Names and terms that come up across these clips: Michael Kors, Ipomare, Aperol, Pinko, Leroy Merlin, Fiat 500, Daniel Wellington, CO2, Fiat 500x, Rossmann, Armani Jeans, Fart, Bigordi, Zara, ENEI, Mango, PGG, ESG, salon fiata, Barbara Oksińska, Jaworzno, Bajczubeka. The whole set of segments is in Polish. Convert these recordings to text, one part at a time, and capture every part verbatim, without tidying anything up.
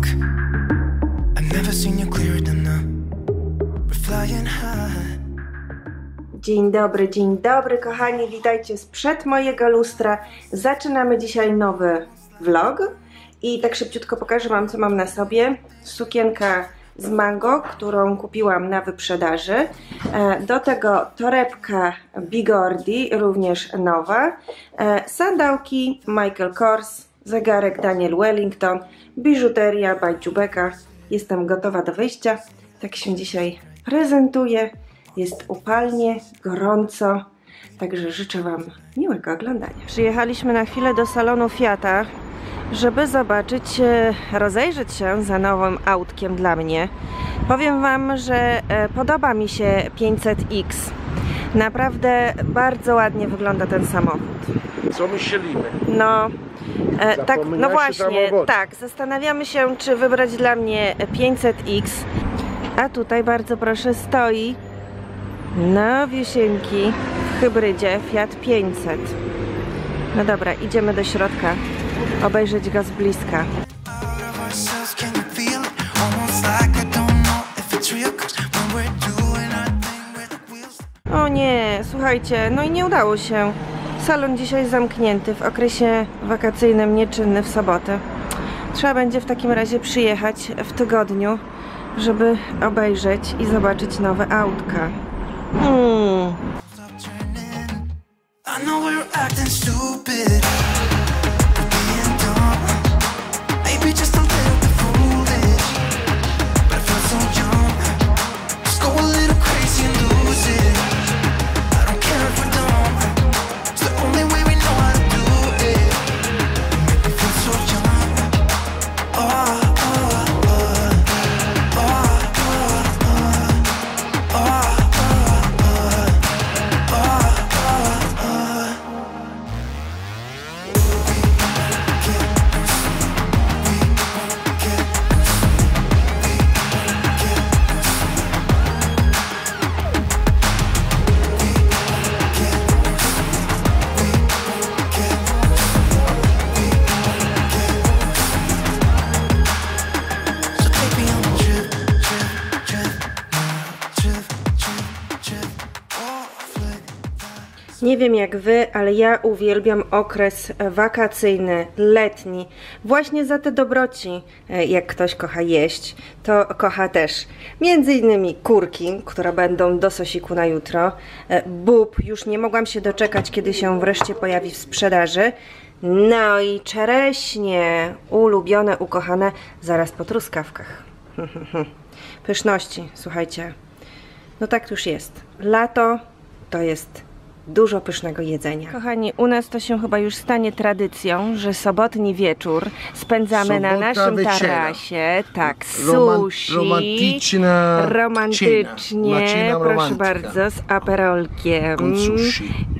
drunk. I've never seen you clearer than now. We're flying high. Dzień dobry, dzień dobry kochani, witajcie sprzed mojego lustra. Zaczynamy dzisiaj nowy vlog i tak szybciutko pokażę wam, co mam na sobie. Sukienka z Mango, którą kupiłam na wyprzedaży. Do tego torebka Bigordi, również nowa. Sandałki Michael Kors, zegarek Daniel Wellington, biżuteria Bajczubeka. Jestem gotowa do wyjścia. Tak się dzisiaj prezentuję. Jest upalnie, gorąco, także życzę wam miłego oglądania. Przyjechaliśmy na chwilę do salonu Fiata, żeby zobaczyć, rozejrzeć się za nowym autkiem dla mnie. Powiem wam, że podoba mi się pięćset X. Naprawdę bardzo ładnie wygląda ten samochód. Co my sielimy? No, e, tak, no właśnie, tak. Zastanawiamy się, czy wybrać dla mnie pięćset X. A tutaj bardzo proszę stoi nowiusieńki w hybrydzie Fiat pięćset. No dobra, idziemy do środka obejrzeć go z bliska. O nie, słuchajcie, no i nie udało się. Salon dzisiaj zamknięty, w okresie wakacyjnym nieczynny w sobotę. Trzeba będzie w takim razie przyjechać w tygodniu, żeby obejrzeć i zobaczyć nowe autka. Hmm. Nie wiem jak wy, ale ja uwielbiam okres wakacyjny, letni, właśnie za te dobroci. Jak ktoś kocha jeść, to kocha też między innymi kurki, które będą do sosiku na jutro, bób, już nie mogłam się doczekać, kiedy się wreszcie pojawi w sprzedaży, no i czereśnie, ulubione, ukochane, zaraz po truskawkach. Pyszności, słuchajcie, no tak już jest, lato to jest dużo pysznego jedzenia. Kochani, u nas to się chyba już stanie tradycją, że sobotni wieczór spędzamy Sobota na naszym wieczera. tarasie. Tak, sushi. Romantyczna Romantycznie, cina. proszę bardzo, z aperolkiem.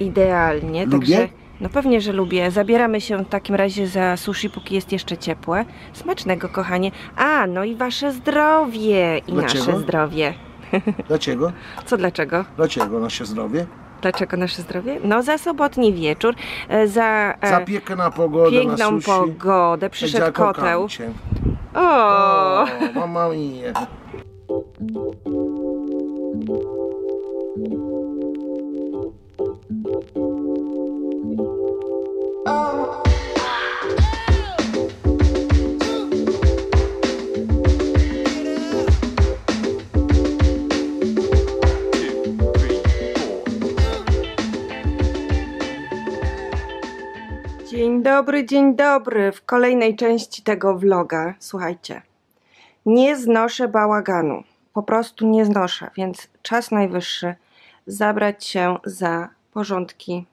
Idealnie. Lubię? Także, no pewnie, że lubię. Zabieramy się w takim razie za sushi, póki jest jeszcze ciepłe. Smacznego, kochanie. A, no i wasze zdrowie. I dlaczego? Nasze zdrowie. Dlaczego? Co dlaczego? Dlaczego nasze zdrowie? Dlaczego nasze zdrowie? No za sobotni wieczór, za, za piękną pogodę, piękną na sushi, pogodę, przyszedł koteł. O, o mamma mia. Dzień dobry, dzień dobry. W kolejnej części tego vloga, słuchajcie, nie znoszę bałaganu, po prostu nie znoszę, więc czas najwyższy zabrać się za porządki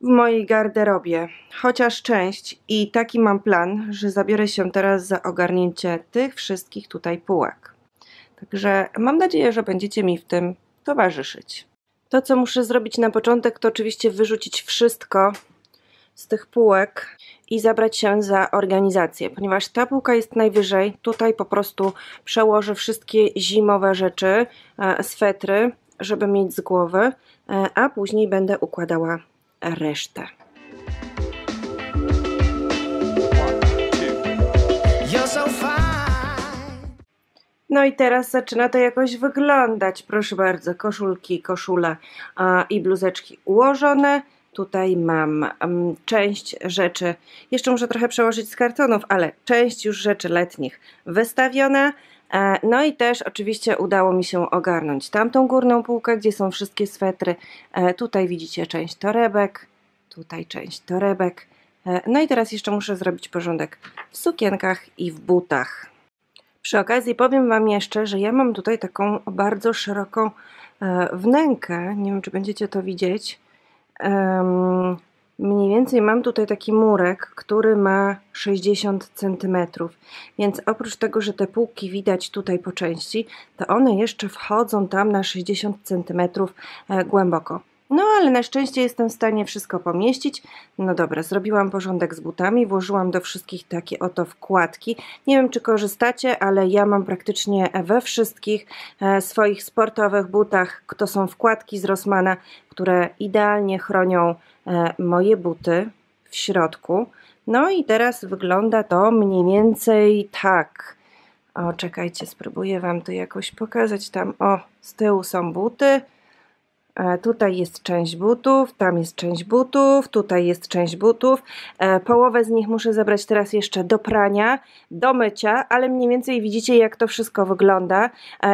w mojej garderobie, chociaż część, i taki mam plan, że zabiorę się teraz za ogarnięcie tych wszystkich tutaj półek, także mam nadzieję, że będziecie mi w tym towarzyszyć. To, co muszę zrobić na początek, to oczywiście wyrzucić wszystko z tych półek i zabrać się za organizację, ponieważ ta półka jest najwyżej, tutaj po prostu przełożę wszystkie zimowe rzeczy, swetry, żeby mieć z głowy, a później będę układała resztę. You're so fine. No i teraz zaczyna to jakoś wyglądać. Proszę bardzo, koszulki, koszula i bluzeczki ułożone. Tutaj mam um, część rzeczy, jeszcze muszę trochę przełożyć z kartonów, ale część już rzeczy letnich wystawiona. E, no i też oczywiście udało mi się ogarnąć tamtą górną półkę, gdzie są wszystkie swetry. E, tutaj widzicie część torebek, tutaj część torebek. E, no i teraz jeszcze muszę zrobić porządek w sukienkach i w butach. Przy okazji powiem Wam jeszcze, że ja mam tutaj taką bardzo szeroką e, wnękę. Nie wiem, czy będziecie to widzieć. Um, mniej więcej mam tutaj taki murek, który ma sześćdziesiąt centymetrów, więc oprócz tego, że te półki widać tutaj po części, to one jeszcze wchodzą tam na sześćdziesiąt centymetrów głęboko. No ale na szczęście jestem w stanie wszystko pomieścić. No dobra, zrobiłam porządek z butami, włożyłam do wszystkich takie oto wkładki. Nie wiem, czy korzystacie, ale ja mam praktycznie we wszystkich swoich sportowych butach, to są wkładki z Rossmana, które idealnie chronią moje buty w środku. No i teraz wygląda to mniej więcej tak. O, czekajcie, spróbuję Wam to jakoś pokazać. Tam, o, z tyłu są buty. Tutaj jest część butów, tam jest część butów, tutaj jest część butów. Połowę z nich muszę zabrać teraz jeszcze do prania, do mycia, ale mniej więcej widzicie, jak to wszystko wygląda.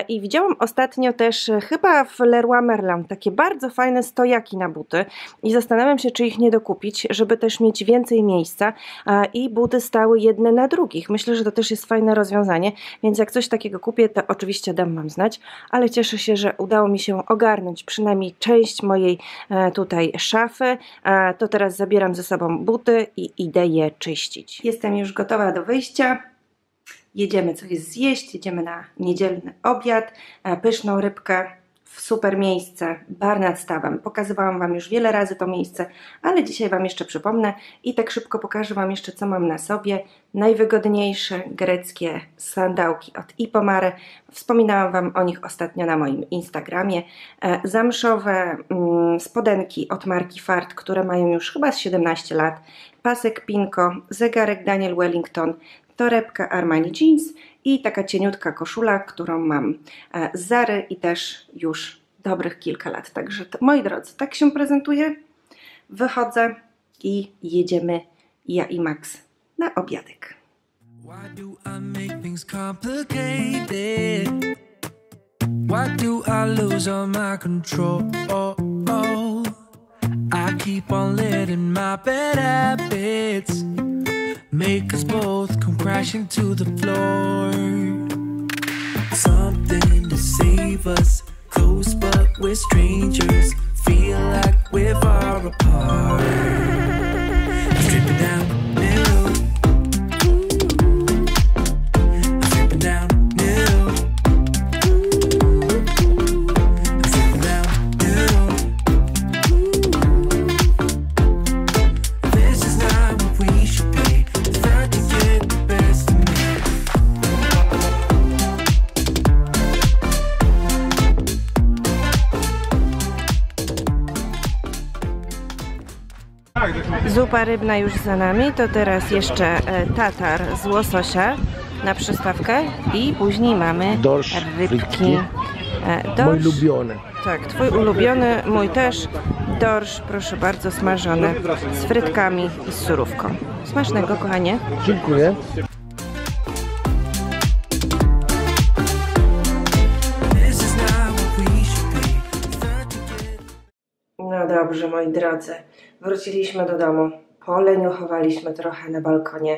I widziałam ostatnio też chyba w Leroy Merlin takie bardzo fajne stojaki na buty i zastanawiam się, czy ich nie dokupić, żeby też mieć więcej miejsca i buty stały jedne na drugich. Myślę, że to też jest fajne rozwiązanie, więc jak coś takiego kupię, to oczywiście dam Wam znać, ale cieszę się, że udało mi się ogarnąć przynajmniej część mojej tutaj szafy, to teraz zabieram ze sobą buty i idę je czyścić. Jestem już gotowa do wyjścia, jedziemy coś zjeść, jedziemy na niedzielny obiad, pyszną rybkę w super miejsce, bar nad stawem. Pokazywałam Wam już wiele razy to miejsce, ale dzisiaj Wam jeszcze przypomnę i tak szybko pokażę Wam jeszcze, co mam na sobie. Najwygodniejsze greckie sandałki od Ipomare. Wspominałam Wam o nich ostatnio na moim Instagramie. Zamszowe spodenki od marki Fart, które mają już chyba z siedemnaście lat. Pasek Pinko, zegarek Daniel Wellington, torebka Armani Jeans i taka cieniutka koszula, którą mam z Zary i też już dobrych kilka lat. Także to, moi drodzy, tak się prezentuję, wychodzę i jedziemy ja i Max na obiadek. Make us both come crashing to the floor. Something to save us, close but we're strangers. Feel like we're far apart. I'm stripping down new. I'm stripping down new. I'm stripping down new. This is not what we should be. Zupa rybna już za nami, to teraz jeszcze tatar z łososia na przystawkę i później mamy dorsz, rybki. Dorsz, mój ulubiony. Tak, twój ulubiony, mój też. Dorsz, proszę bardzo, smażony z frytkami i z surówką. Smacznego, kochanie. Dziękuję. No dobrze, moi drodzy. Wróciliśmy do domu, poleniuchowaliśmy trochę na balkonie,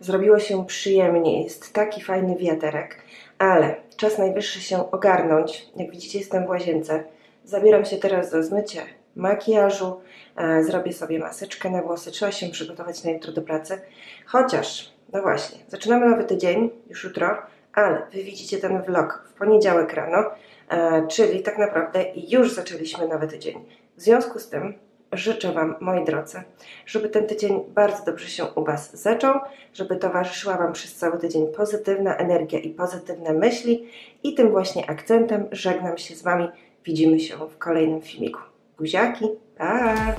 zrobiło się przyjemnie, jest taki fajny wiaterek, ale czas najwyższy się ogarnąć, jak widzicie jestem w łazience, zabieram się teraz za zmycie makijażu, e, zrobię sobie maseczkę na włosy, trzeba się przygotować na jutro do pracy, chociaż, no właśnie, zaczynamy nowy tydzień, już jutro, ale Wy widzicie ten vlog w poniedziałek rano, e, czyli tak naprawdę już zaczęliśmy nowy tydzień, w związku z tym życzę Wam, moi drodzy, żeby ten tydzień bardzo dobrze się u Was zaczął, żeby towarzyszyła Wam przez cały tydzień pozytywna energia i pozytywne myśli i tym właśnie akcentem żegnam się z Wami. Widzimy się w kolejnym filmiku. Buziaki, pa!